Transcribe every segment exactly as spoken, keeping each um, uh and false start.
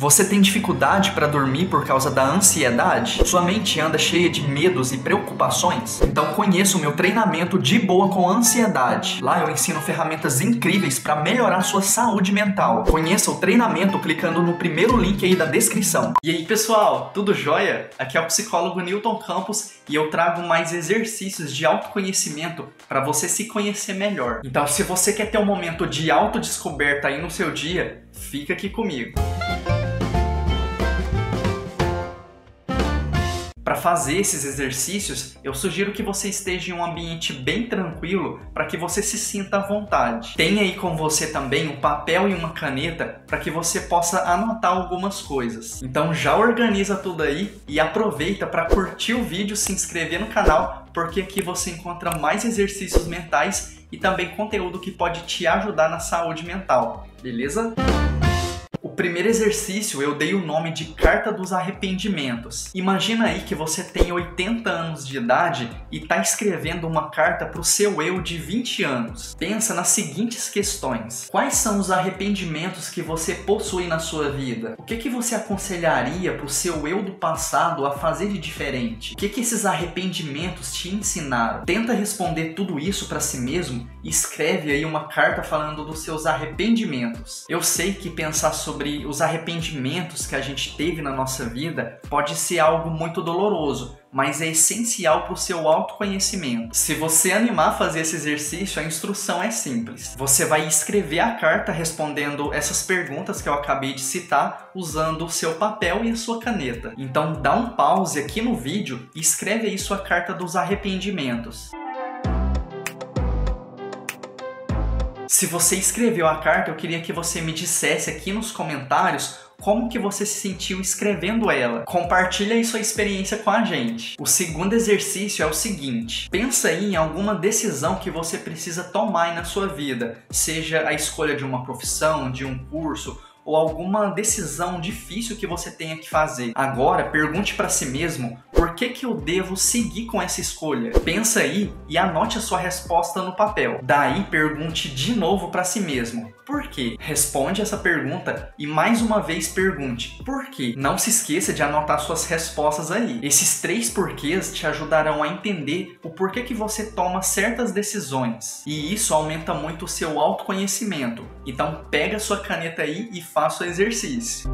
Você tem dificuldade para dormir por causa da ansiedade? Sua mente anda cheia de medos e preocupações? Então conheça o meu treinamento De Boa com Ansiedade. Lá eu ensino ferramentas incríveis para melhorar sua saúde mental. Conheça o treinamento clicando no primeiro link aí da descrição. E aí pessoal, tudo jóia? Aqui é o psicólogo Nilton Campos e eu trago mais exercícios de autoconhecimento para você se conhecer melhor. Então se você quer ter um momento de autodescoberta aí no seu dia, fica aqui comigo. Para fazer esses exercícios, eu sugiro que você esteja em um ambiente bem tranquilo para que você se sinta à vontade. Tenha aí com você também um papel e uma caneta para que você possa anotar algumas coisas. Então já organiza tudo aí e aproveita para curtir o vídeo, se inscrever no canal, porque aqui você encontra mais exercícios mentais e também conteúdo que pode te ajudar na saúde mental, beleza? O primeiro exercício eu dei o nome de Carta dos Arrependimentos. Imagina aí que você tem oitenta anos de idade e está escrevendo uma carta para o seu eu de vinte anos. Pensa nas seguintes questões. Quais são os arrependimentos que você possui na sua vida? O que, que você aconselharia para o seu eu do passado a fazer de diferente? O que, que esses arrependimentos te ensinaram? Tenta responder tudo isso para si mesmo e escreve aí uma carta falando dos seus arrependimentos. Eu sei que pensar sobre sobre os arrependimentos que a gente teve na nossa vida pode ser algo muito doloroso, mas é essencial para o seu autoconhecimento. Se você animar a fazer esse exercício, a instrução é simples. Você vai escrever a carta respondendo essas perguntas que eu acabei de citar, usando o seu papel e a sua caneta. Então dá um pause aqui no vídeo e escreve aí sua carta dos arrependimentos. Se você escreveu a carta, eu queria que você me dissesse aqui nos comentários como que você se sentiu escrevendo ela. Compartilha aí sua experiência com a gente. O segundo exercício é o seguinte. Pensa aí em alguma decisão que você precisa tomar aí na sua vida. Seja a escolha de uma profissão, de um curso, ou alguma decisão difícil que você tenha que fazer. Agora, pergunte para si mesmo, por que que eu devo seguir com essa escolha? Pensa aí e anote a sua resposta no papel. Daí, pergunte de novo para si mesmo, por quê? Responde essa pergunta e mais uma vez pergunte, por quê? Não se esqueça de anotar suas respostas aí. Esses três porquês te ajudarão a entender o porquê que você toma certas decisões. E isso aumenta muito o seu autoconhecimento. Então, pega sua caneta aí e faça o exercício.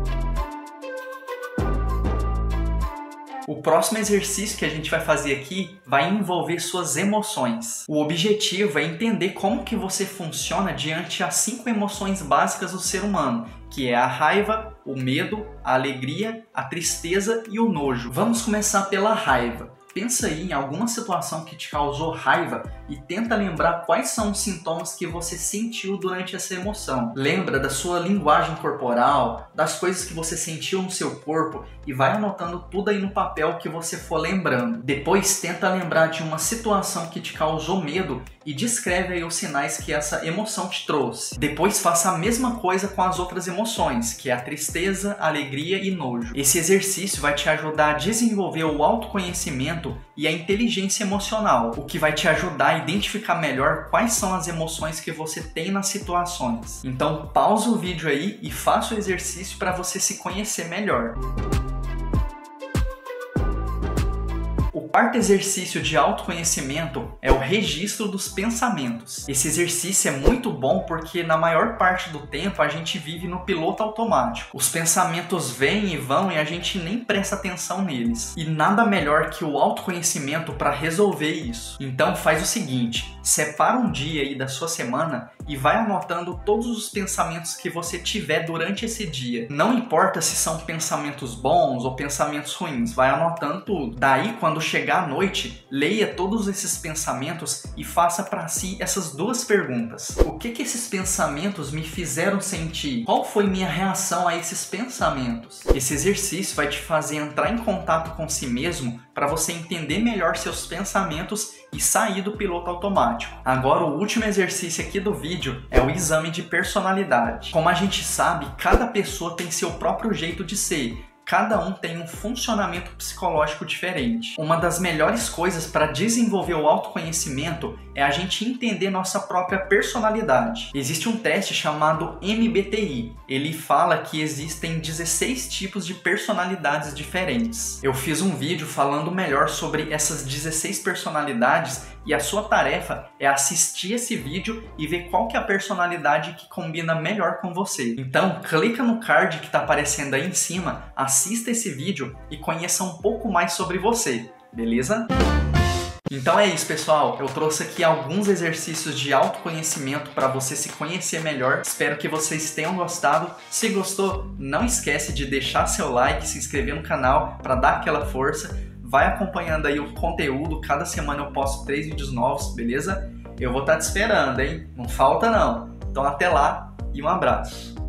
O próximo exercício que a gente vai fazer aqui vai envolver suas emoções. O objetivo é entender como que você funciona diante as cinco emoções básicas do ser humano, que é a raiva, o medo, a alegria, a tristeza e o nojo. Vamos começar pela raiva. Pensa aí em alguma situação que te causou raiva e tenta lembrar quais são os sintomas que você sentiu durante essa emoção. Lembra da sua linguagem corporal, das coisas que você sentiu no seu corpo e vai anotando tudo aí no papel que você for lembrando. Depois tenta lembrar de uma situação que te causou medo e descreve aí os sinais que essa emoção te trouxe. Depois faça a mesma coisa com as outras emoções, que é a tristeza, alegria e nojo. Esse exercício vai te ajudar a desenvolver o autoconhecimento e a inteligência emocional, o que vai te ajudar a identificar melhor quais são as emoções que você tem nas situações. Então, pausa o vídeo aí e faça o exercício para você se conhecer melhor. O quarto exercício de autoconhecimento é o registro dos pensamentos. Esse exercício é muito bom porque na maior parte do tempo a gente vive no piloto automático. Os pensamentos vêm e vão e a gente nem presta atenção neles. E nada melhor que o autoconhecimento para resolver isso. Então faz o seguinte, separa um dia aí da sua semana e vai anotando todos os pensamentos que você tiver durante esse dia. Não importa se são pensamentos bons ou pensamentos ruins, vai anotando tudo. Daí quando chegar Chegar à noite, leia todos esses pensamentos e faça para si essas duas perguntas. O que que esses pensamentos me fizeram sentir? Qual foi minha reação a esses pensamentos? Esse exercício vai te fazer entrar em contato com si mesmo para você entender melhor seus pensamentos e sair do piloto automático. Agora o último exercício aqui do vídeo é o exame de personalidade. Como a gente sabe, cada pessoa tem seu próprio jeito de ser. Cada um tem um funcionamento psicológico diferente. Uma das melhores coisas para desenvolver o autoconhecimento é a gente entender nossa própria personalidade. Existe um teste chamado M B T I. Ele fala que existem dezesseis tipos de personalidades diferentes. Eu fiz um vídeo falando melhor sobre essas dezesseis personalidades e a sua tarefa é assistir esse vídeo e ver qual que é a personalidade que combina melhor com você. Então, clica no card que está aparecendo aí em cima, assista esse vídeo e conheça um pouco mais sobre você, beleza? Então é isso, pessoal. Eu trouxe aqui alguns exercícios de autoconhecimento para você se conhecer melhor. Espero que vocês tenham gostado. Se gostou, não esquece de deixar seu like, se inscrever no canal para dar aquela força. Vai acompanhando aí o conteúdo, cada semana eu posto três vídeos novos, beleza? Eu vou estar te esperando, hein? Não falta não. Então até lá e um abraço.